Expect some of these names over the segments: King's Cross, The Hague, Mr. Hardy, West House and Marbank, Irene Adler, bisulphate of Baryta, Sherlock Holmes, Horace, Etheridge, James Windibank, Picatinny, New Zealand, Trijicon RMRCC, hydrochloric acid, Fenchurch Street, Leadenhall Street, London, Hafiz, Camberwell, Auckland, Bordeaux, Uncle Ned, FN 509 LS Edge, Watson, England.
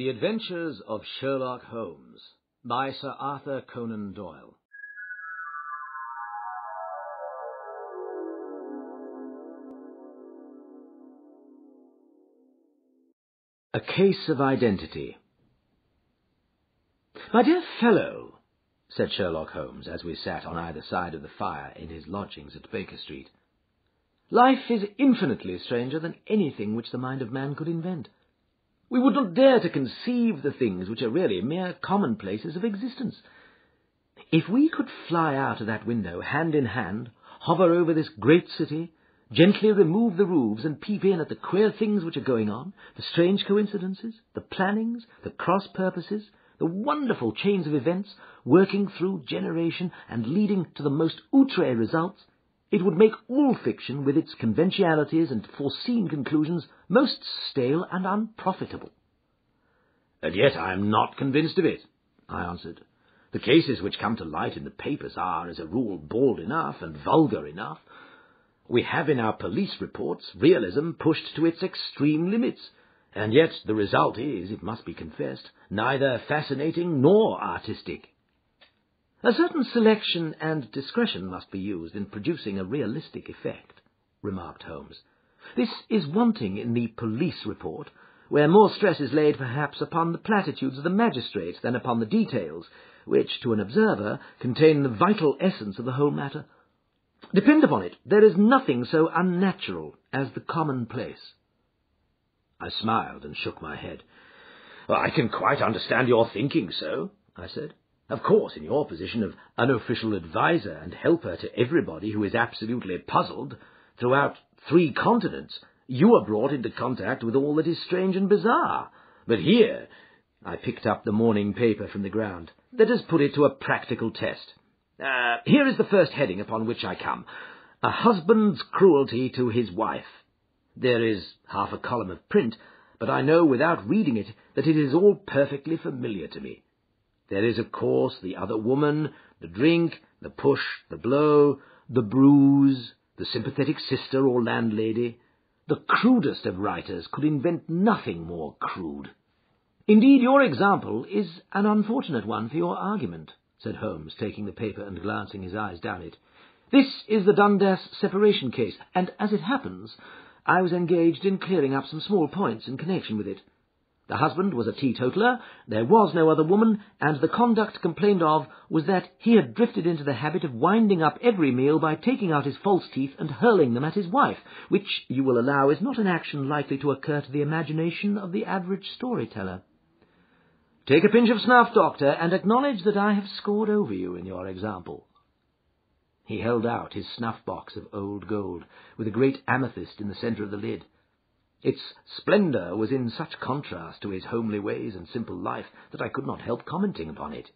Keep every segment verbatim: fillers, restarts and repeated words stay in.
The Adventures of Sherlock Holmes by Sir Arthur Conan Doyle. A Case of Identity. "My dear fellow," said Sherlock Holmes, as we sat on either side of the fire in his lodgings at Baker Street, "life is infinitely stranger than anything which the mind of man could invent. We would not dare to conceive the things which are really mere commonplaces of existence. If we could fly out of that window hand in hand, hover over this great city, gently remove the roofs and peep in at the queer things which are going on, the strange coincidences, the plannings, the cross-purposes, the wonderful chains of events working through generation and leading to the most outre results, it would make all fiction, with its conventionalities and foreseen conclusions, most stale and unprofitable." "And yet I am not convinced of it," I answered. "The cases which come to light in the papers are, as a rule, bald enough and vulgar enough. We have in our police reports realism pushed to its extreme limits, and yet the result is, it must be confessed, neither fascinating nor artistic. A certain selection and discretion must be used in producing a realistic effect," remarked Holmes. "This is wanting in the police report, where more stress is laid perhaps upon the platitudes of the magistrate than upon the details, which, to an observer, contain the vital essence of the whole matter. Depend upon it, there is nothing so unnatural as the commonplace." I smiled and shook my head. "Well, I can quite understand your thinking so," I said. "Of course, in your position of unofficial adviser and helper to everybody who is absolutely puzzled throughout three continents, you are brought into contact with all that is strange and bizarre. But here," I picked up the morning paper from the ground, "let us put it to a practical test. Uh, here is the first heading upon which I come. A husband's cruelty to his wife. There is half a column of print, but I know without reading it that it is all perfectly familiar to me. There is, of course, the other woman, the drink, the push, the blow, the bruise, the sympathetic sister or landlady. The crudest of writers could invent nothing more crude." "Indeed, your example is an unfortunate one for your argument," said Holmes, taking the paper and glancing his eyes down it. "This is the Dundas separation case, and, as it happens, I was engaged in clearing up some small points in connection with it. The husband was a teetotaler, there was no other woman, and the conduct complained of was that he had drifted into the habit of winding up every meal by taking out his false teeth and hurling them at his wife, which, you will allow, is not an action likely to occur to the imagination of the average storyteller." "Take a pinch of snuff, Doctor, and acknowledge that I have scored over you in your example." He held out his snuff-box of old gold, with a great amethyst in the centre of the lid. Its splendour was in such contrast to his homely ways and simple life that I could not help commenting upon it.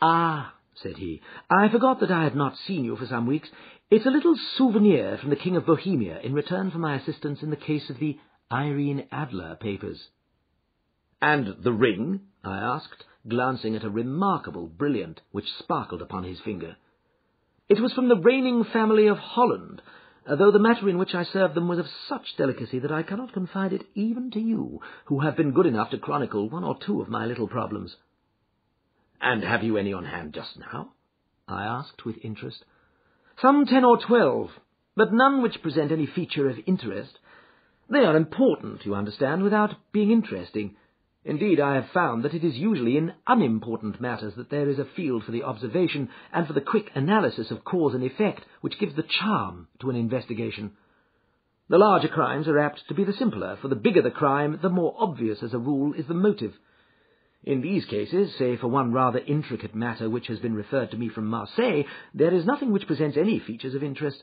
"Ah," said he, "I forgot that I had not seen you for some weeks. It's a little souvenir from the King of Bohemia in return for my assistance in the case of the Irene Adler papers." "And the ring?" I asked, glancing at a remarkable brilliant which sparkled upon his finger. "It was from the reigning family of Holland, though the matter in which I served them was of such delicacy that I cannot confide it even to you, who have been good enough to chronicle one or two of my little problems." "And have you any on hand just now?" I asked with interest. "Some ten or twelve, but none which present any feature of interest. They are important, you understand, without being interesting. Indeed, I have found that it is usually in unimportant matters that there is a field for the observation and for the quick analysis of cause and effect which gives the charm to an investigation. The larger crimes are apt to be the simpler, for the bigger the crime, the more obvious, as a rule, is the motive. In these cases, save for one rather intricate matter which has been referred to me from Marseille, there is nothing which presents any features of interest.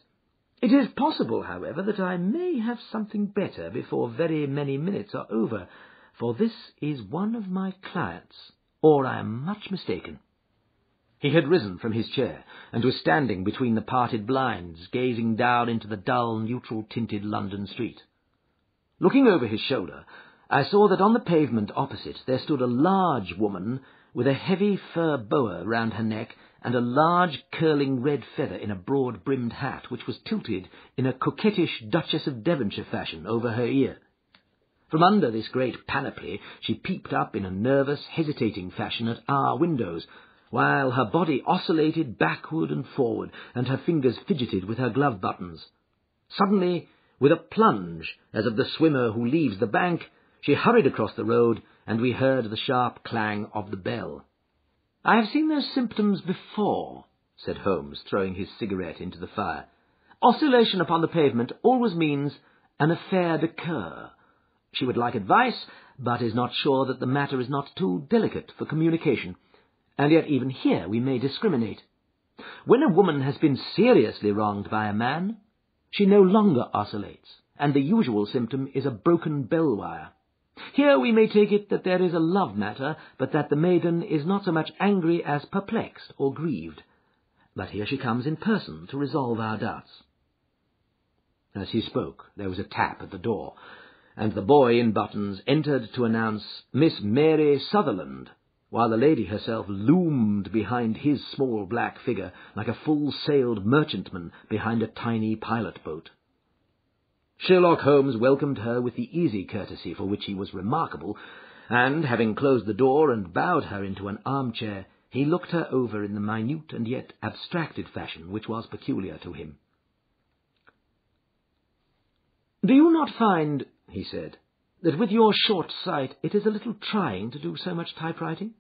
It is possible, however, that I may have something better before very many minutes are over, for this is one of my clients, or I am much mistaken." He had risen from his chair, and was standing between the parted blinds, gazing down into the dull, neutral-tinted London street. Looking over his shoulder, I saw that on the pavement opposite there stood a large woman with a heavy fur boa round her neck and a large curling red feather in a broad-brimmed hat, which was tilted in a coquettish Duchess of Devonshire fashion over her ear. From under this great panoply she peeped up in a nervous, hesitating fashion at our windows, while her body oscillated backward and forward, and her fingers fidgeted with her glove buttons. Suddenly, with a plunge, as of the swimmer who leaves the bank, she hurried across the road, and we heard the sharp clang of the bell. "I have seen those symptoms before," said Holmes, throwing his cigarette into the fire. "Oscillation upon the pavement always means an affaire de coeur. She would like advice, but is not sure that the matter is not too delicate for communication. And yet even here we may discriminate. When a woman has been seriously wronged by a man, she no longer oscillates, and the usual symptom is a broken bell wire. Here we may take it that there is a love matter, but that the maiden is not so much angry as perplexed or grieved. But here she comes in person to resolve our doubts." As he spoke, there was a tap at the door, and the boy in buttons entered to announce Miss Mary Sutherland, while the lady herself loomed behind his small black figure like a full-sailed merchantman behind a tiny pilot-boat. Sherlock Holmes welcomed her with the easy courtesy for which he was remarkable, and, having closed the door and bowed her into an armchair, he looked her over in the minute and yet abstracted fashion which was peculiar to him. "Do you not find," he said, "that with your short sight it is a little trying to do so much typewriting?"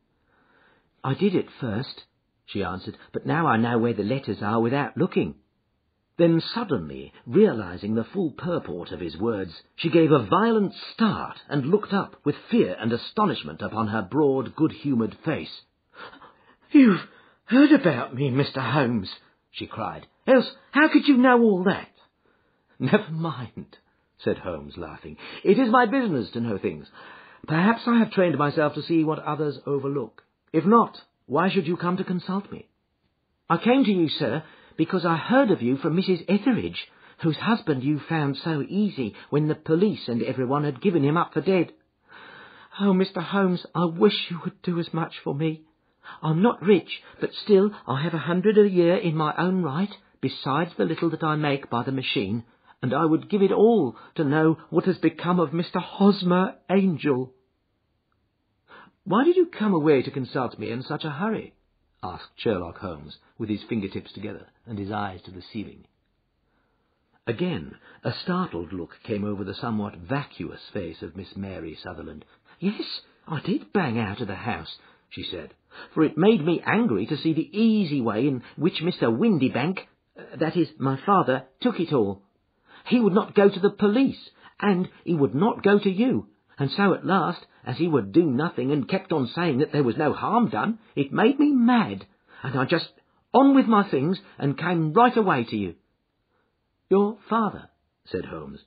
"I did it first," she answered, "but now I know where the letters are without looking." Then suddenly, realizing the full purport of his words, she gave a violent start and looked up with fear and astonishment upon her broad, good-humoured face. "You've heard about me, Mister Holmes," she cried. "Else how could you know all that?" "Never mind," said Holmes, laughing. "It is my business to know things. Perhaps I have trained myself to see what others overlook. If not, why should you come to consult me?" "I came to you, sir, because I heard of you from Missus Etheridge, whose husband you found so easy when the police and everyone had given him up for dead. Oh, Mister Holmes, I wish you would do as much for me. I'm not rich, but still I have a hundred a year in my own right, besides the little that I make by the machine, and I would give it all to know what has become of Mister Hosmer Angel." "Why did you come away to consult me in such a hurry?" asked Sherlock Holmes, with his fingertips together and his eyes to the ceiling. Again a startled look came over the somewhat vacuous face of Miss Mary Sutherland. "Yes, I did bang out of the house," she said, "for it made me angry to see the easy way in which Mister Windibank, uh, that is, my father, took it all. He would not go to the police, and he would not go to you, and so at last, as he would do nothing and kept on saying that there was no harm done, it made me mad, and I just on with my things and came right away to you." "Your father," said Holmes.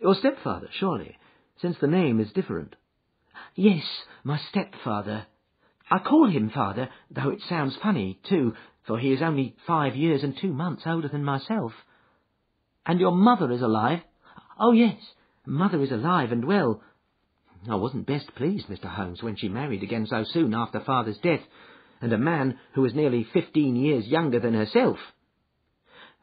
"Your stepfather, surely, since the name is different." "Yes, my stepfather. I call him father, though it sounds funny, too, for he is only five years and two months older than myself." "And your mother is alive?" "Oh, yes, mother is alive and well. I wasn't best pleased, Mister Holmes, when she married again so soon after father's death, and a man who was nearly fifteen years younger than herself.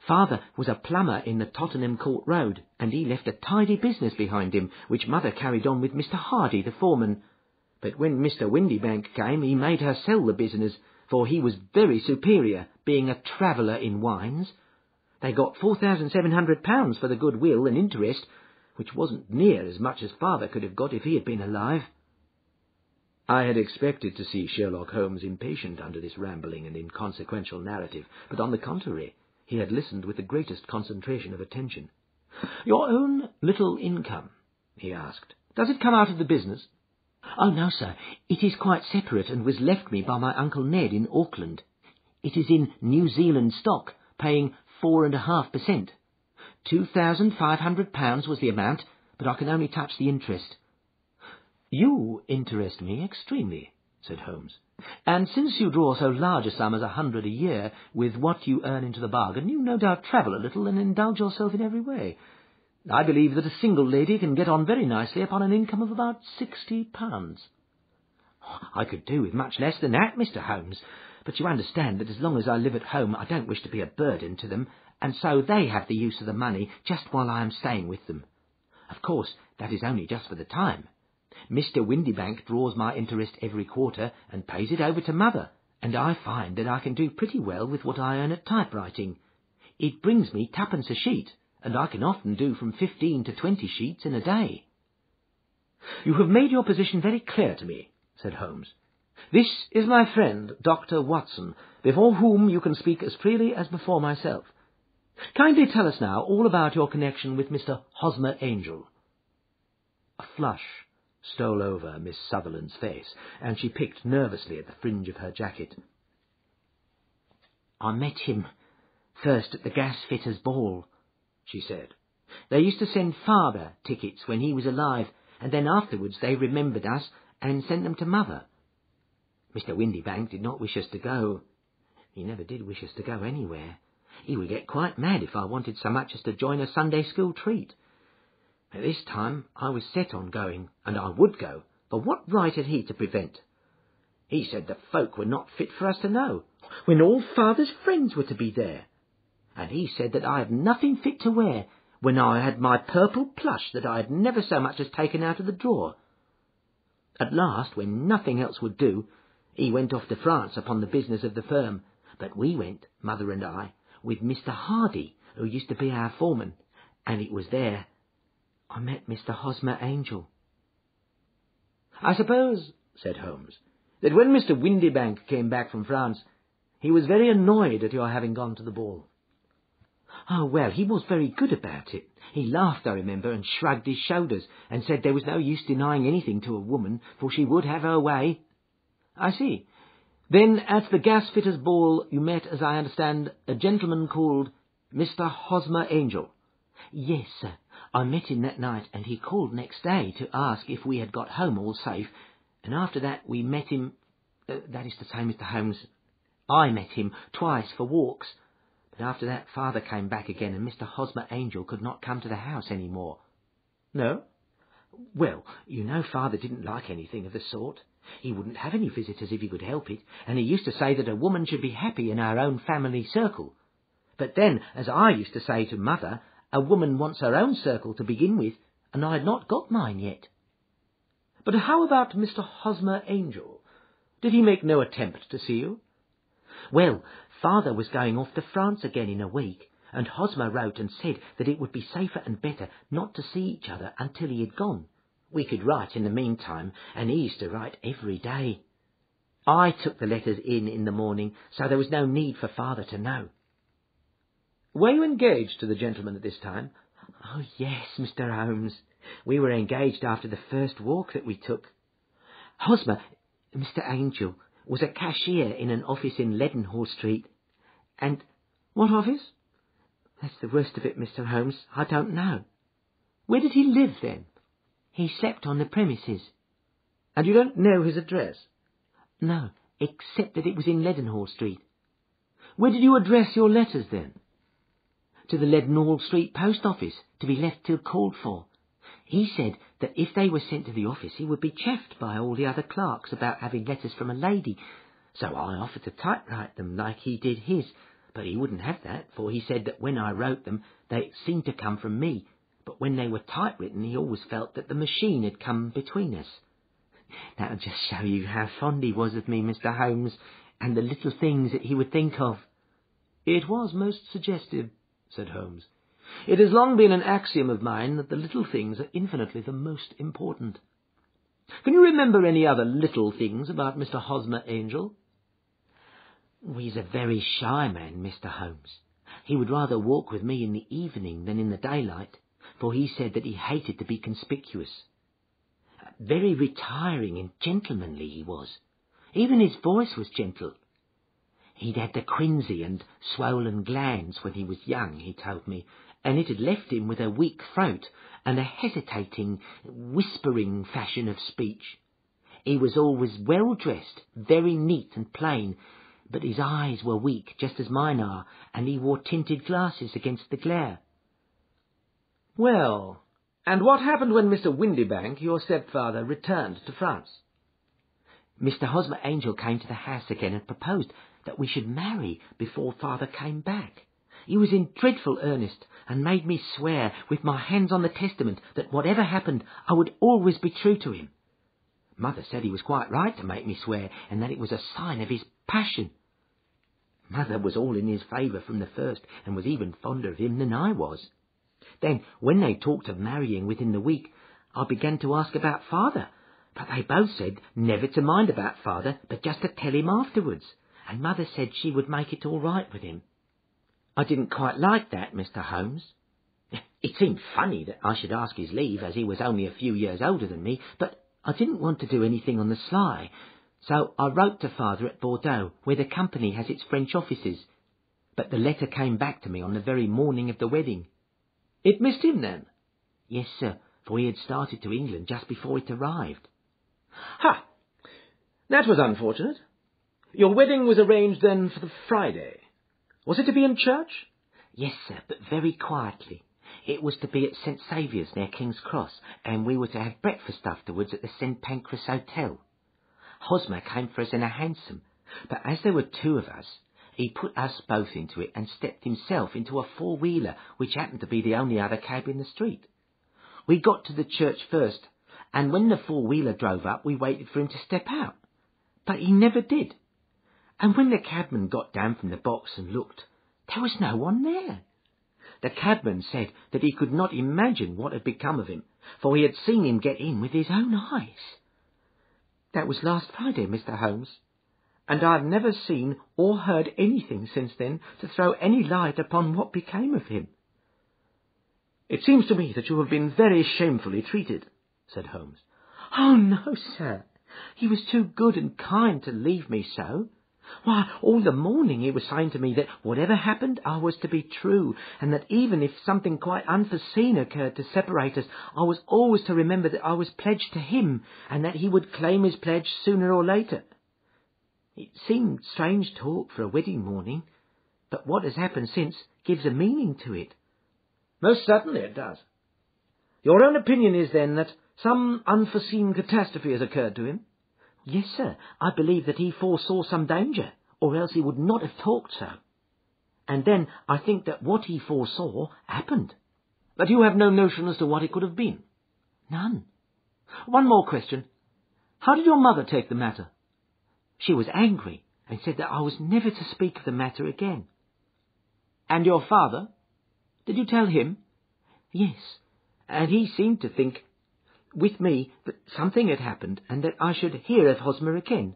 Father was a plumber in the Tottenham Court Road, and he left a tidy business behind him, which mother carried on with Mister Hardy, the foreman. But when Mister Windibank came, he made her sell the business, for he was very superior, being a traveller in wines. They got four thousand seven hundred pounds for the goodwill and interest, which wasn't near as much as father could have got if he had been alive." I had expected to see Sherlock Holmes impatient under this rambling and inconsequential narrative, but on the contrary, he had listened with the greatest concentration of attention. "Your own little income," he asked, "does it come out of the business?" "Oh, no, sir. It is quite separate and was left me by my Uncle Ned in Auckland. It is in New Zealand stock, paying four and a half per cent. Two thousand five hundred pounds was the amount, but I can only touch the interest." "You interest me extremely," said Holmes, "and since you draw so large a sum as a hundred a year, with what you earn into the bargain, you no doubt travel a little and indulge yourself in every way. I believe that a single lady can get on very nicely upon an income of about sixty pounds. "I could do with much less than that, Mister Holmes, but you understand that as long as I live at home I don't wish to be a burden to them, and so they have the use of the money just while I am staying with them. Of course, that is only just for the time. Mister Windibank draws my interest every quarter and pays it over to Mother, and I find that I can do pretty well with what I earn at typewriting. It brings me twopence a sheet, and I can often do from fifteen to twenty sheets in a day." "You have made your position very clear to me," said Holmes. "This is my friend, Doctor Watson, before whom you can speak as freely as before myself. Kindly tell us now all about your connection with Mister Hosmer Angel." A flush stole over Miss Sutherland's face, and she picked nervously at the fringe of her jacket. "I met him first at the gasfitter's ball," she said. "They used to send Father tickets when he was alive, and then afterwards they remembered us and sent them to Mother. Mister Windibank did not wish us to go. He never did wish us to go anywhere. He would get quite mad if I wanted so much as to join a Sunday school treat. At this time I was set on going, and I would go, for what right had he to prevent? He said the folk were not fit for us to know, when all Father's friends were to be there. And he said that I had nothing fit to wear, when I had my purple plush that I had never so much as taken out of the drawer. At last, when nothing else would do, he went off to France upon the business of the firm, but we went, Mother and I, with Mister Hardy, who used to be our foreman, and it was there I met Mister Hosmer Angel." "I suppose," said Holmes, "that when Mister Windibank came back from France, he was very annoyed at your having gone to the ball." "Oh, well, he was very good about it. He laughed, I remember, and shrugged his shoulders, and said there was no use denying anything to a woman, for she would have her way." "I see. Then at the gasfitter's ball you met, as I understand, a gentleman called Mister Hosmer Angel." "Yes, sir. I met him that night, and he called next day to ask if we had got home all safe, and after that we met him, uh, that is to say, Mister Holmes, I met him twice for walks, but after that Father came back again, and Mister Hosmer Angel could not come to the house any more." "No?" "Well, you know Father didn't like anything of the sort. He wouldn't have any visitors if he could help it, and he used to say that a woman should be happy in her own family circle. But then, as I used to say to Mother, a woman wants her own circle to begin with, and I had not got mine yet." "But how about Mister Hosmer Angel? Did he make no attempt to see you?" "Well, Father was going off to France again in a week, and Hosmer wrote and said that it would be safer and better not to see each other until he had gone. We could write in the meantime, and he used to write every day. I took the letters in in the morning, so there was no need for Father to know." "Were you engaged to the gentleman at this time?" "Oh, yes, Mister Holmes. We were engaged after the first walk that we took. Hosmer, Mister Angel, was a cashier in an office in Leadenhall Street." "And what office?" "That's the worst of it, Mister Holmes. I don't know." "Where did he live, then?" "He slept on the premises." "And you don't know his address?" "No, except that it was in Leadenhall Street." "Where did you address your letters, then?" "To the Leadenhall Street post office, to be left till called for. He said that if they were sent to the office he would be chaffed by all the other clerks about having letters from a lady, so I offered to typewrite them like he did his, but he wouldn't have that, for he said that when I wrote them they seemed to come from me, but when they were typewritten he always felt that the machine had come between us. That'll just show you how fond he was of me, Mister Holmes, and the little things that he would think of." "It was most suggestive," said Holmes. "It has long been an axiom of mine that the little things are infinitely the most important. Can you remember any other little things about Mister Hosmer Angel?" "He's a very shy man, Mister Holmes. He would rather walk with me in the evening than in the daylight, for he said that he hated to be conspicuous. Very retiring and gentlemanly he was. Even his voice was gentle. He'd had the quinsy and swollen glands when he was young, he told me, and it had left him with a weak throat and a hesitating, whispering fashion of speech. He was always well dressed, very neat and plain, but his eyes were weak, just as mine are, and he wore tinted glasses against the glare." "Well, and what happened when Mister Windibank, your stepfather, returned to France?" "Mister Hosmer Angel came to the house again and proposed that we should marry before Father came back. He was in dreadful earnest, and made me swear, with my hands on the testament, that whatever happened, I would always be true to him. Mother said he was quite right to make me swear, and that it was a sign of his passion. Mother was all in his favour from the first, and was even fonder of him than I was. Then, when they talked of marrying within the week, I began to ask about father, but they both said never to mind about father, but just to tell him afterwards, and Mother said she would make it all right with him. I didn't quite like that, Mister Holmes. It seemed funny that I should ask his leave, as he was only a few years older than me, but I didn't want to do anything on the sly, so I wrote to father at Bordeaux, where the company has its French offices, but the letter came back to me on the very morning of the wedding. It missed him, then? Yes, sir, for he had started to England just before it arrived. Ha! That was unfortunate. Your wedding was arranged, then, for the Friday. Was it to be in church? Yes, sir, but very quietly. It was to be at St Saviour's, near King's Cross, and we were to have breakfast afterwards at the St Pancras Hotel. Hosmer came for us in a hansom, but as there were two of us, he put us both into it and stepped himself into a four-wheeler, which happened to be the only other cab in the street. We got to the church first, and when the four-wheeler drove up, we waited for him to step out. But he never did. And when the cabman got down from the box and looked, there was no one there. The cabman said that he could not imagine what had become of him, for he had seen him get in with his own eyes. That was last Friday, Mister Holmes, and I have never seen or heard anything since then to throw any light upon what became of him. It seems to me that you have been very shamefully treated, said Holmes. Oh, no, sir. He was too good and kind to leave me so. Why, all the morning he was saying to me that whatever happened I was to be true, and that even if something quite unforeseen occurred to separate us, I was always to remember that I was pledged to him, and that he would claim his pledge sooner or later. It seemed strange talk for a wedding morning, but what has happened since gives a meaning to it. Most certainly it does. Your own opinion is, then, that some unforeseen catastrophe has occurred to him? Yes, sir. I believe that he foresaw some danger, or else he would not have talked so. And then I think that what he foresaw happened. But you have no notion as to what it could have been? None. One more question. How did your mother take the matter? She was angry, and said that I was never to speak of the matter again. And your father? Did you tell him? Yes, and he seemed to think, with me, that something had happened, and that I should hear of Hosmer again.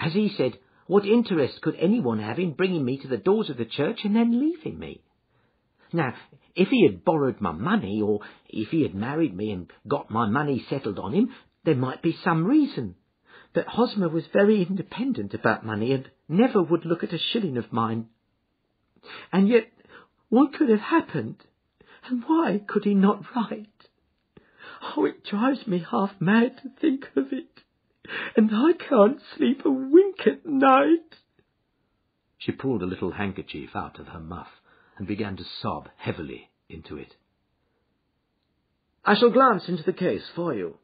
As he said, what interest could anyone have in bringing me to the doors of the church and then leaving me? Now, if he had borrowed my money, or if he had married me and got my money settled on him, there might be some reason. But Hosmer was very independent about money, and never would look at a shilling of mine. And yet, what could have happened? And why could he not write? Oh, it drives me half mad to think of it, and I can't sleep a wink at night. She pulled a little handkerchief out of her muff and began to sob heavily into it. I shall glance into the case for you,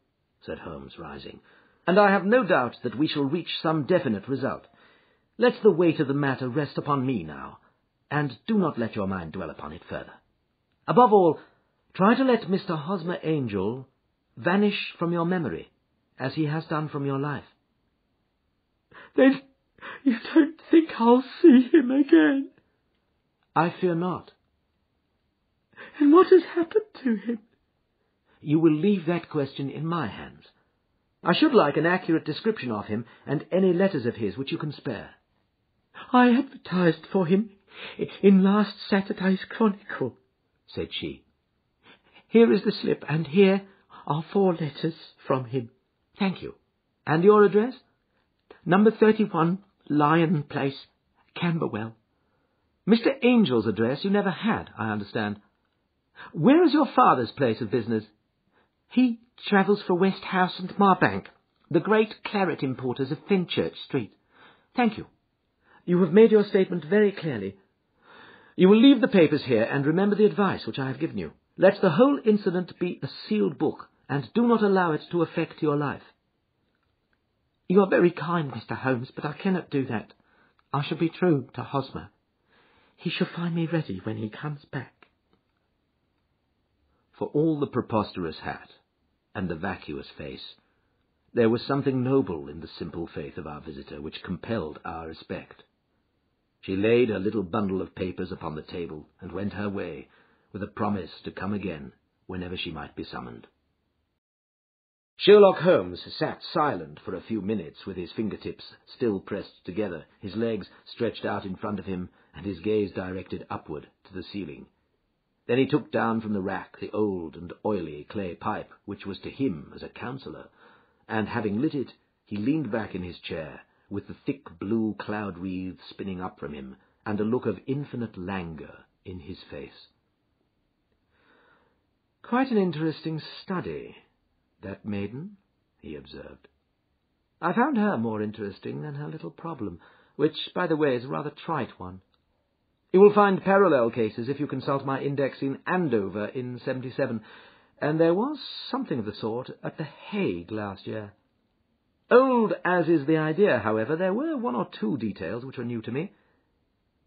said Holmes, rising, and I have no doubt that we shall reach some definite result. Let the weight of the matter rest upon me now, and do not let your mind dwell upon it further. Above all, try to let Mister Hosmer Angel vanish from your memory, as he has done from your life. Then you don't think I'll see him again? I fear not. And what has happened to him? You will leave that question in my hands. I should like an accurate description of him, and any letters of his which you can spare. I advertised for him in last Saturday's Chronicle, said she. Here is the slip, and here are four letters from him. Thank you. And your address? Number thirty-one, Lion Place, Camberwell. Mister Angel's address you never had, I understand. Where is your father's place of business? He travels for West House and Marbank, the great claret importers of Fenchurch Street. Thank you. You have made your statement very clearly. You will leave the papers here, and remember the advice which I have given you. Let the whole incident be a sealed book, and do not allow it to affect your life. You are very kind, Mister Holmes, but I cannot do that. I shall be true to Hosmer. He shall find me ready when he comes back." For all the preposterous hat and the vacuous face, there was something noble in the simple faith of our visitor which compelled our respect. She laid her little bundle of papers upon the table and went her way, with a promise to come again whenever she might be summoned. Sherlock Holmes sat silent for a few minutes, with his fingertips still pressed together, his legs stretched out in front of him, and his gaze directed upward to the ceiling. Then he took down from the rack the old and oily clay pipe, which was to him as a counsellor, and, having lit it, he leaned back in his chair, with the thick blue cloud wreath spinning up from him, and a look of infinite languor in his face. "Quite an interesting study, that maiden," he observed. "I found her more interesting than her little problem, which, by the way, is a rather trite one. You will find parallel cases if you consult my index in Andover in seventy-seven, and there was something of the sort at The Hague last year. Old as is the idea, however, there were one or two details which were new to me,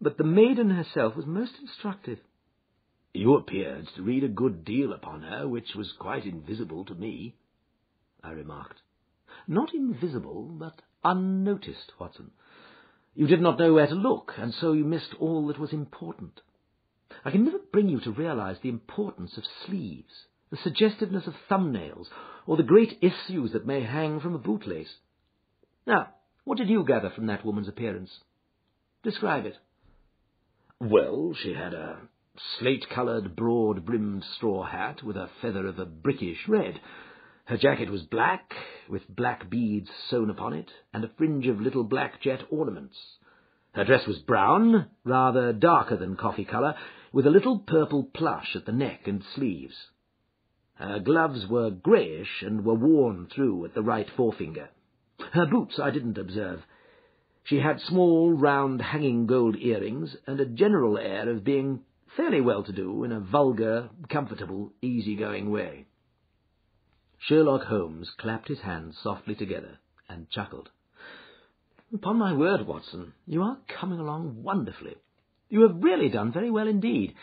but the maiden herself was most instructive." "You appeared to read a good deal upon her, which was quite invisible to me," I remarked. "Not invisible, but unnoticed, Watson. You did not know where to look, and so you missed all that was important. I can never bring you to realize the importance of sleeves, the suggestiveness of thumbnails, or the great issues that may hang from a bootlace. Now, what did you gather from that woman's appearance? Describe it." "Well, she had a slate-coloured, broad-brimmed straw hat with a feather of a brickish red. Her jacket was black, with black beads sewn upon it, and a fringe of little black jet ornaments. Her dress was brown, rather darker than coffee-colour, with a little purple plush at the neck and sleeves. Her gloves were greyish and were worn through at the right forefinger. Her boots I didn't observe. She had small, round, hanging gold earrings, and a general air of being fairly well-to-do in a vulgar, comfortable, easy-going way." Sherlock Holmes clapped his hands softly together and chuckled. "Upon my word, Watson, you are coming along wonderfully. You have really done very well indeed.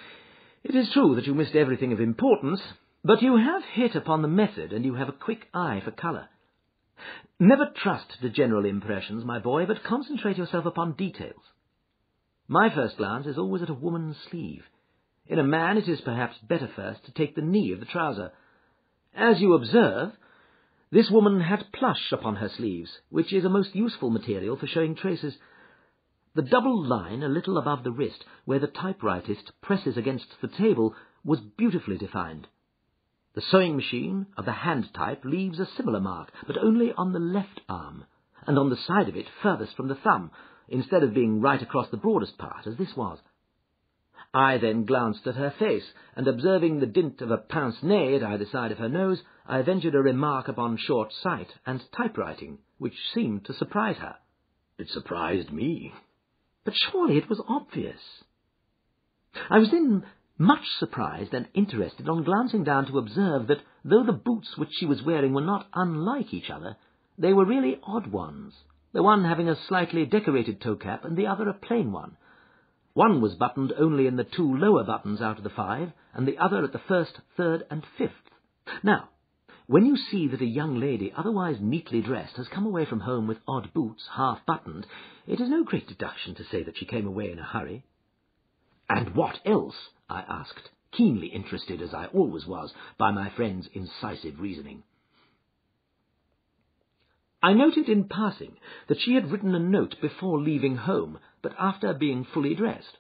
It is true that you missed everything of importance, but you have hit upon the method, and you have a quick eye for colour. Never trust to general impressions, my boy, but concentrate yourself upon details. My first glance is always at a woman's sleeve. In a man it is perhaps better first to take the knee of the trouser. As you observe, this woman had plush upon her sleeves, which is a most useful material for showing traces. The double line a little above the wrist, where the typewritist presses against the table, was beautifully defined. The sewing machine of the hand type leaves a similar mark, but only on the left arm, and on the side of it furthest from the thumb, instead of being right across the broadest part, as this was. I then glanced at her face, and observing the dint of a pince-nez at either side of her nose, I ventured a remark upon short sight and typewriting, which seemed to surprise her." "It surprised me." "But surely it was obvious. I was then much surprised and interested on glancing down to observe that, though the boots which she was wearing were not unlike each other, they were really odd ones, the one having a slightly decorated toe-cap and the other a plain one. One was buttoned only in the two lower buttons out of the five, and the other at the first, third, and fifth. Now, when you see that a young lady otherwise neatly dressed has come away from home with odd boots, half-buttoned, it is no great deduction to say that she came away in a hurry." "And what else?" I asked, keenly interested, as I always was, by my friend's incisive reasoning. "I noted in passing that she had written a note before leaving home, but after being fully dressed.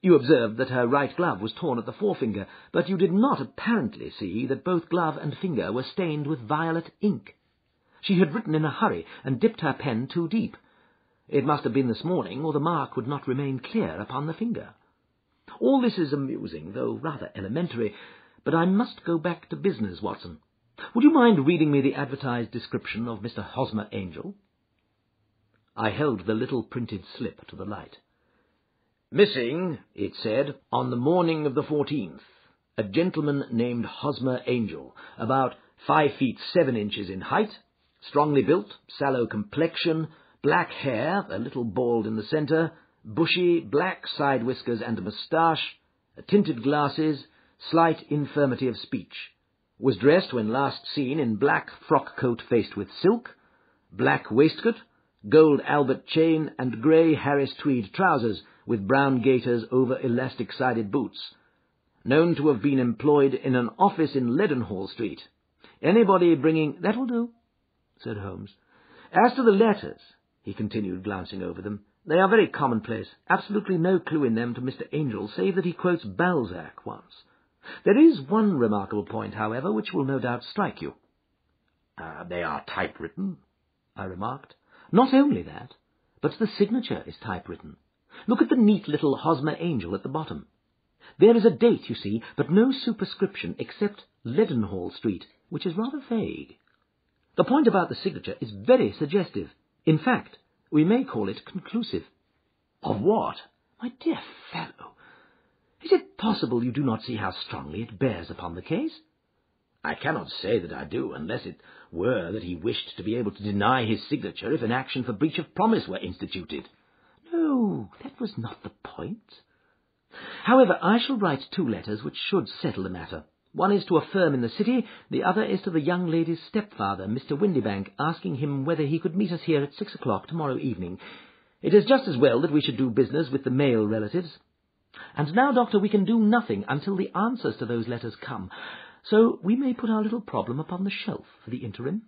You observed that her right glove was torn at the forefinger, but you did not apparently see that both glove and finger were stained with violet ink. She had written in a hurry and dipped her pen too deep. It must have been this morning, or the mark would not remain clear upon the finger. All this is amusing, though rather elementary, but I must go back to business, Watson. Would you mind reading me the advertised description of Mister Hosmer Angel?" I held the little printed slip to the light. "Missing," it said, "on the morning of the fourteenth, a gentleman named Hosmer Angel, about five feet seven inches in height, strongly built, sallow complexion, black hair, a little bald in the centre, bushy, black side whiskers and a moustache, tinted glasses, slight infirmity of speech, was dressed when last seen in black frock coat faced with silk, black waistcoat, gold Albert chain, and grey Harris tweed trousers with brown gaiters over elastic-sided boots, known to have been employed in an office in Leadenhall Street. Anybody bringing... That'll do, said Holmes. As to the letters, he continued, glancing over them, they are very commonplace, absolutely no clue in them to Mister Angel, save that he quotes Balzac once. There is one remarkable point, however, which will no doubt strike you. Uh, they are typewritten, I remarked. Not only that, but the signature is typewritten. Look at the neat little Hosmer Angel at the bottom. There is a date, you see, but no superscription except Leadenhall Street, which is rather vague. The point about the signature is very suggestive. In fact, we may call it conclusive. Of what? My dear fellow, is it possible you do not see how strongly it bears upon the case? I cannot say that I do, unless it were that he wished to be able to deny his signature if an action for breach of promise were instituted. No, that was not the point. However, I shall write two letters which should settle the matter. One is to a firm in the city, the other is to the young lady's stepfather, Mister Windibank, asking him whether he could meet us here at six o'clock tomorrow evening. It is just as well that we should do business with the male relatives. And now, Doctor, we can do nothing until the answers to those letters come, so we may put our little problem upon the shelf for the interim.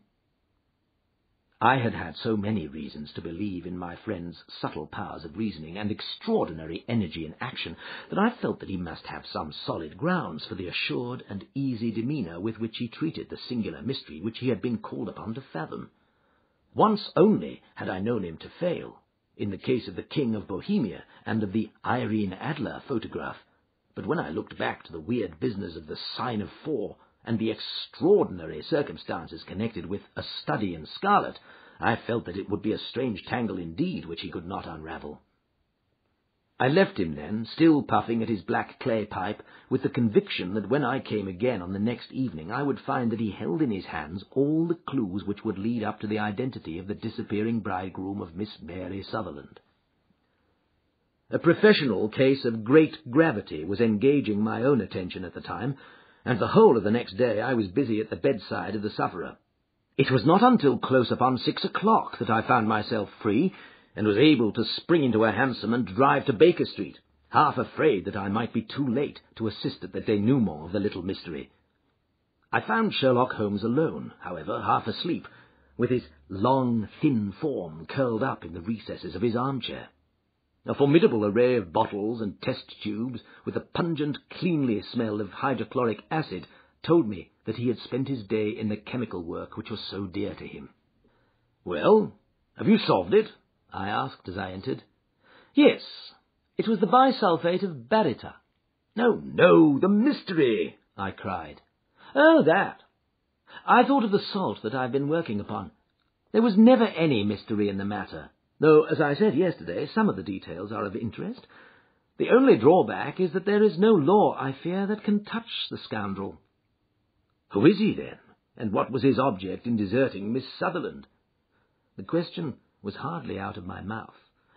I had had so many reasons to believe in my friend's subtle powers of reasoning and extraordinary energy in action that I felt that he must have some solid grounds for the assured and easy demeanour with which he treated the singular mystery which he had been called upon to fathom. Once only had I known him to fail, in the case of the King of Bohemia and of the Irene Adler photograph, but when I looked back to the weird business of the sign of four, and the extraordinary circumstances connected with a study in scarlet, I felt that it would be a strange tangle indeed which he could not unravel. I left him then, still puffing at his black clay pipe, with the conviction that when I came again on the next evening I would find that he held in his hands all the clues which would lead up to the identity of the disappearing bridegroom of Miss Mary Sutherland. A professional case of great gravity was engaging my own attention at the time, and the whole of the next day I was busy at the bedside of the sufferer. It was not until close upon six o'clock that I found myself free, and was able to spring into a hansom and drive to Baker Street, half afraid that I might be too late to assist at the denouement of the little mystery. I found Sherlock Holmes alone, however, half asleep, with his long, thin form curled up in the recesses of his armchair. A formidable array of bottles and test tubes, with a pungent, cleanly smell of hydrochloric acid, told me that he had spent his day in the chemical work which was so dear to him. "Well, have you solved it?" I asked as I entered. "Yes, it was the bisulphate of Baryta." "No, no, the mystery!" I cried. "Oh, that! I thought of the salt that I've been working upon. There was never any mystery in the matter. Though, as I said yesterday, some of the details are of interest. The only drawback is that there is no law, I fear, that can touch the scoundrel." "Who is he, then? And what was his object in deserting Miss Sutherland?" The question was hardly out of my mouth,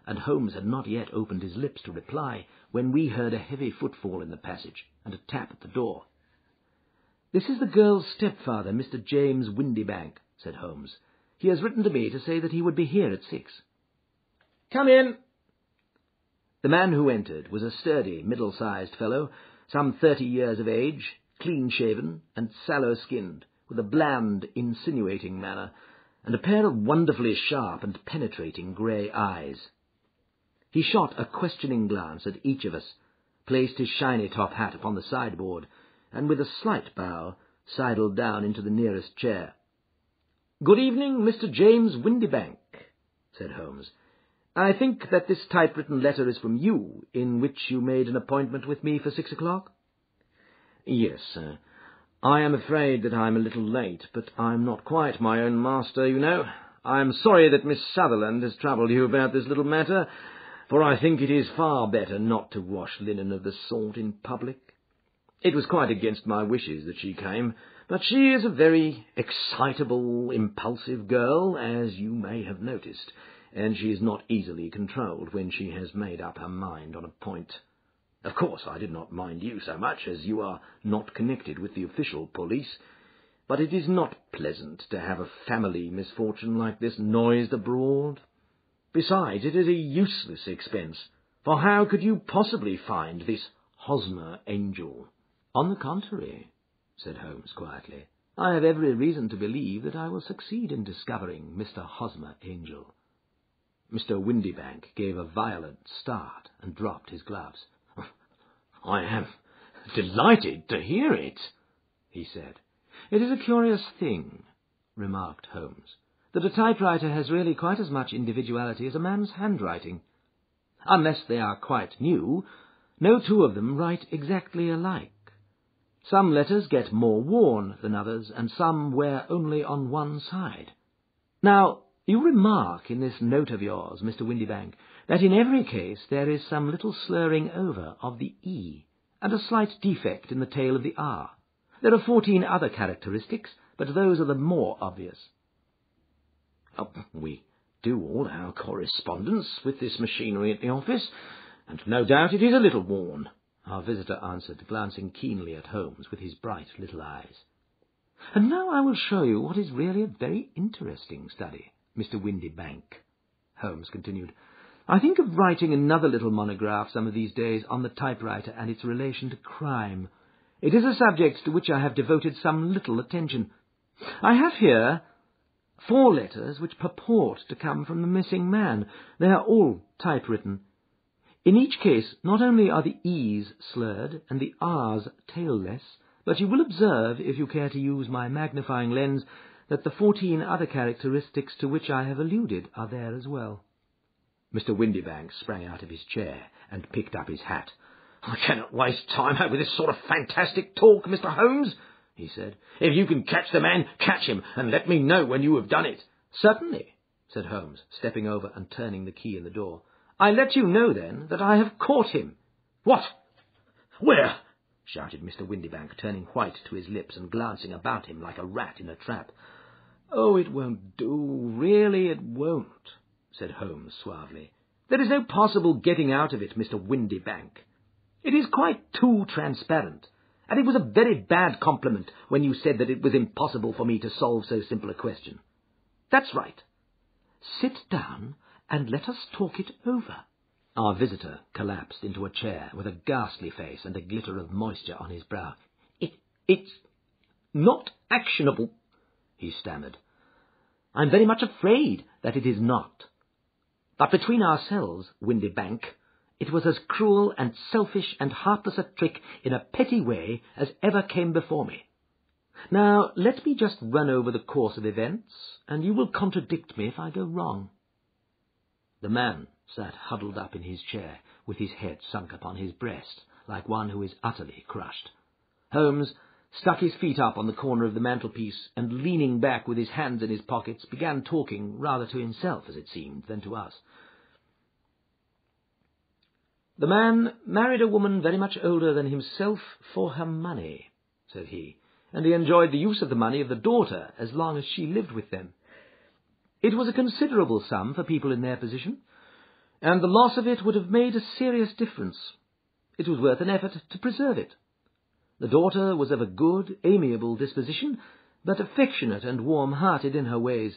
and Holmes had not yet opened his lips to reply, when we heard a heavy footfall in the passage and a tap at the door. "This is the girl's stepfather, Mister James Windibank," said Holmes. "He has written to me to say that he would be here at six." "Come in." The man who entered was a sturdy, middle-sized fellow, some thirty years of age, clean-shaven and sallow-skinned, with a bland, insinuating manner, and a pair of wonderfully sharp and penetrating grey eyes. He shot a questioning glance at each of us, placed his shiny top hat upon the sideboard, and with a slight bow sidled down into the nearest chair. "Good evening, Mister James Windibank," said Holmes. "I think that this typewritten letter is from you, in which you made an appointment with me for six o'clock?" "Yes, sir. I am afraid that I am a little late, but I am not quite my own master, you know. I am sorry that Miss Sutherland has troubled you about this little matter, for I think it is far better not to wash linen of the sort in public. It was quite against my wishes that she came, but she is a very excitable, impulsive girl, as you may have noticed, and she is not easily controlled when she has made up her mind on a point. Of course, I did not mind you so much, as you are not connected with the official police, but it is not pleasant to have a family misfortune like this noised abroad. Besides, it is a useless expense, for how could you possibly find this Hosmer Angel? On the contrary, said Holmes quietly, I have every reason to believe that I will succeed in discovering Mister Hosmer Angel. Mister Windibank gave a violent start and dropped his gloves. I am delighted to hear it, he said. It is a curious thing, remarked Holmes, that a typewriter has really quite as much individuality as a man's handwriting. Unless they are quite new, no two of them write exactly alike. Some letters get more worn than others, and some wear only on one side. Now, you remark in this note of yours, Mister Windibank, that in every case there is some little slurring over of the E, and a slight defect in the tail of the R. There are fourteen other characteristics, but those are the more obvious. Oh, we do all our correspondence with this machinery at the office, and no doubt it is a little worn, our visitor answered, glancing keenly at Holmes with his bright little eyes. And now I will show you what is really a very interesting study, Mister Windibank, Holmes continued. I think of writing another little monograph some of these days on the typewriter and its relation to crime. It is a subject to which I have devoted some little attention. I have here four letters which purport to come from the missing man. They are all typewritten. In each case, not only are the E's slurred and the R's tailless, but you will observe, if you care to use my magnifying lens, that the fourteen other characteristics to which I have alluded are there as well. Mister Windibank sprang out of his chair and picked up his hat. I cannot waste time over this sort of fantastic talk, Mister Holmes, he said. If you can catch the man, catch him, and let me know when you have done it. Certainly, said Holmes, stepping over and turning the key in the door. I let you know, then, that I have caught him. What? Where? Shouted Mister Windibank, turning white to his lips and glancing about him like a rat in a trap. Oh, it won't do, really it won't, said Holmes suavely. There is no possible getting out of it, Mister Windibank. It is quite too transparent, and it was a very bad compliment when you said that it was impossible for me to solve so simple a question. That's right. Sit down and let us talk it over. Our visitor collapsed into a chair with a ghastly face and a glitter of moisture on his brow. It, it's not actionable, he stammered. I'm very much afraid that it is not. But between ourselves, Windibank, it was as cruel and selfish and heartless a trick in a petty way as ever came before me. Now, let me just run over the course of events, and you will contradict me if I go wrong. The man sat huddled up in his chair, with his head sunk upon his breast, like one who is utterly crushed. Holmes stuck his feet up on the corner of the mantelpiece, and leaning back with his hands in his pockets, began talking rather to himself, as it seemed, than to us. The man married a woman very much older than himself for her money, said he, and he enjoyed the use of the money of the daughter as long as she lived with them. It was a considerable sum for people in their position, and the loss of it would have made a serious difference. It was worth an effort to preserve it. The daughter was of a good, amiable disposition, but affectionate and warm-hearted in her ways,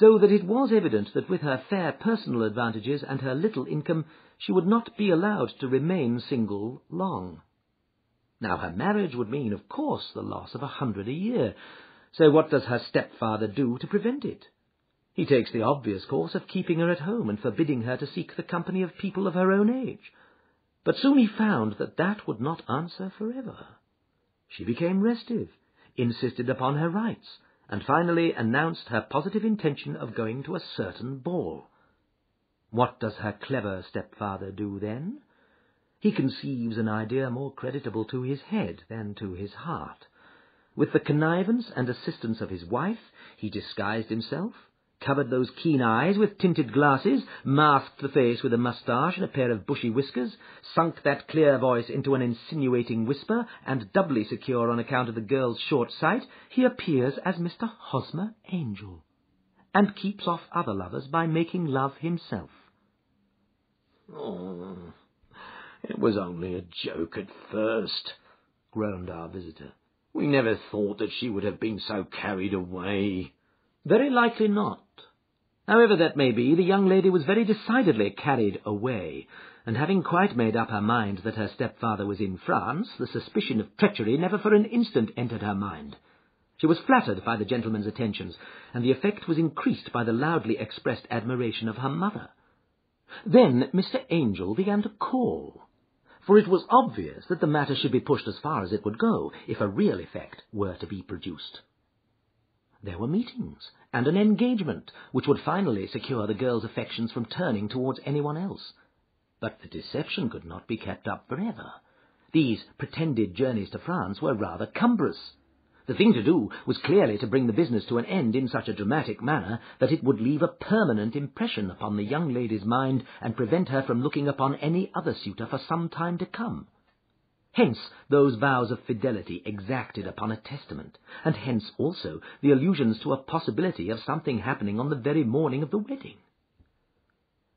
so that it was evident that with her fair personal advantages and her little income she would not be allowed to remain single long. Now, her marriage would mean, of course, the loss of a hundred a year, so what does her stepfather do to prevent it? He takes the obvious course of keeping her at home and forbidding her to seek the company of people of her own age. But soon he found that that would not answer forever. She became restive, insisted upon her rights, and finally announced her positive intention of going to a certain ball. What does her clever stepfather do then? He conceives an idea more creditable to his head than to his heart. With the connivance and assistance of his wife, he disguised himself, covered those keen eyes with tinted glasses, masked the face with a moustache and a pair of bushy whiskers, sunk that clear voice into an insinuating whisper, and, doubly secure on account of the girl's short sight, he appears as Mister Hosmer Angel. and keeps off other lovers by making love himself. Oh, it was only a joke at first, groaned our visitor. We never thought that she would have been so carried away. Very likely not. However that may be, the young lady was very decidedly carried away, and having quite made up her mind that her stepfather was in France, the suspicion of treachery never for an instant entered her mind. She was flattered by the gentleman's attentions, and the effect was increased by the loudly expressed admiration of her mother. Then Mister Angel began to call, for it was obvious that the matter should be pushed as far as it would go if a real effect were to be produced. There were meetings and an engagement which would finally secure the girl's affections from turning towards anyone else. But the deception could not be kept up forever. These pretended journeys to France were rather cumbrous. The thing to do was clearly to bring the business to an end in such a dramatic manner that it would leave a permanent impression upon the young lady's mind and prevent her from looking upon any other suitor for some time to come. Hence those vows of fidelity exacted upon a testament, and hence also the allusions to a possibility of something happening on the very morning of the wedding.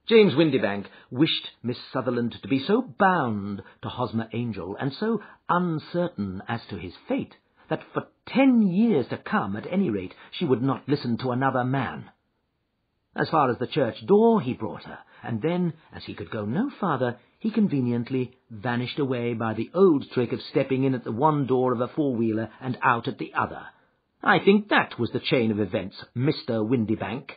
James Windibank wished Miss Sutherland to be so bound to Hosmer Angel and so uncertain as to his fate that for ten years to come, at any rate, she would not listen to another man. As far as the church door he brought her, and then, as he could go no farther, he conveniently vanished away by the old trick of stepping in at the one door of a four-wheeler and out at the other. I think that was the chain of events, Mister Windibank.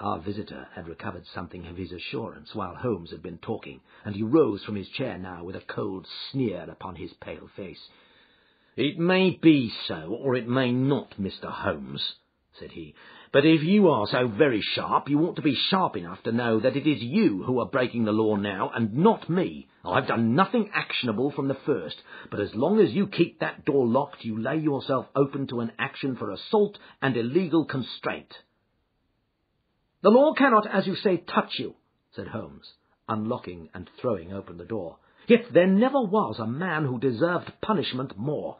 Our visitor had recovered something of his assurance while Holmes had been talking, and he rose from his chair now with a cold sneer upon his pale face. "It may be so, or it may not, Mister Holmes," said he, "but if you are so very sharp, you ought to be sharp enough to know that it is you who are breaking the law now, and not me. I've done nothing actionable from the first, but as long as you keep that door locked, you lay yourself open to an action for assault and illegal constraint." "The law cannot, as you say, touch you," said Holmes, unlocking and throwing open the door. "Yet there never was a man who deserved punishment more.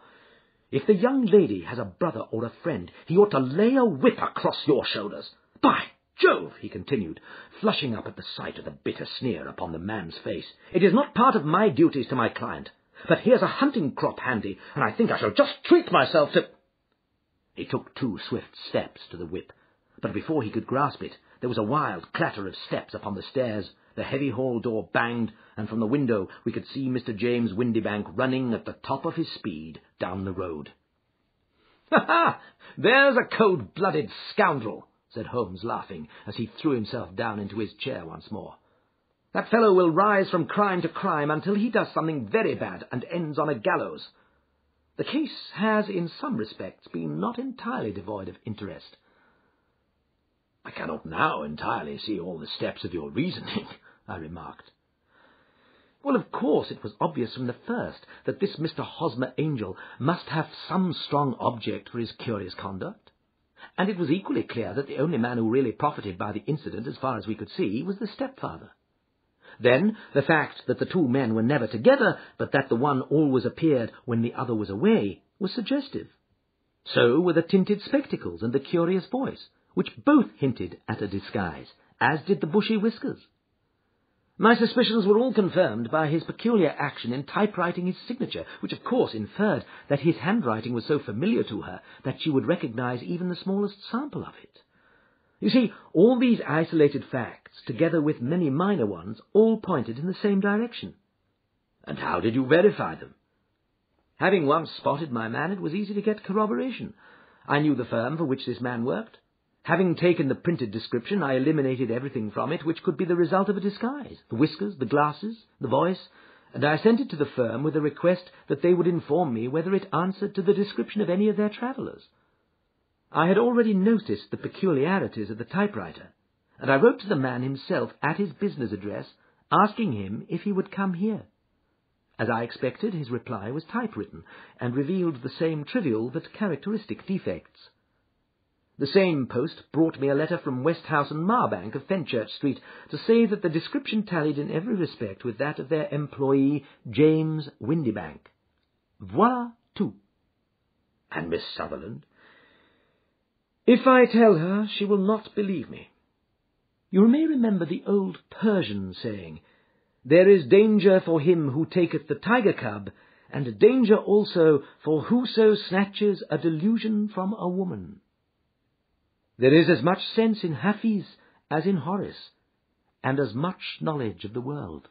If the young lady has a brother or a friend, he ought to lay a whip across your shoulders. By Jove," he continued, flushing up at the sight of the bitter sneer upon the man's face, "it is not part of my duties to my client, but here's a hunting crop handy, and I think I shall just treat myself to—" He took two swift steps to the whip, but before he could grasp it, there was a wild clatter of steps upon the stairs, the heavy hall door banged, and from the window we could see Mister James Windibank running at the top of his speed down the road. "Ha-ha! There's a cold-blooded scoundrel," said Holmes, laughing, as he threw himself down into his chair once more. "That fellow will rise from crime to crime until he does something very bad and ends on a gallows." The case has, in some respects, been not entirely devoid of interest. "I cannot now entirely see all the steps of your reasoning," I remarked. "Well, of course, it was obvious from the first that this Mister Hosmer Angel must have some strong object for his curious conduct, and it was equally clear that the only man who really profited by the incident, as far as we could see, was the stepfather. Then the fact that the two men were never together, but that the one always appeared when the other was away, was suggestive. So were the tinted spectacles and the curious voice, which both hinted at a disguise, as did the bushy whiskers. My suspicions were all confirmed by his peculiar action in typewriting his signature, which of course inferred that his handwriting was so familiar to her that she would recognize even the smallest sample of it. You see, all these isolated facts, together with many minor ones, all pointed in the same direction." "And how did you verify them?" "Having once spotted my man, it was easy to get corroboration. I knew the firm for which this man worked. Having taken the printed description, I eliminated everything from it which could be the result of a disguise, the whiskers, the glasses, the voice, and I sent it to the firm with a request that they would inform me whether it answered to the description of any of their travellers. I had already noticed the peculiarities of the typewriter, and I wrote to the man himself at his business address, asking him if he would come here. As I expected, his reply was typewritten, and revealed the same trivial but characteristic defects. The same post brought me a letter from West House and Marbank of Fenchurch Street to say that the description tallied in every respect with that of their employee, James Windibank. Voilà tout." "And Miss Sutherland?" If I tell her, she will not believe me. You may remember the old Persian saying, "There is danger for him who taketh the tiger cub, and danger also for whoso snatches a delusion from a woman." There is as much sense in Hafiz as in Horace, and as much knowledge of the world.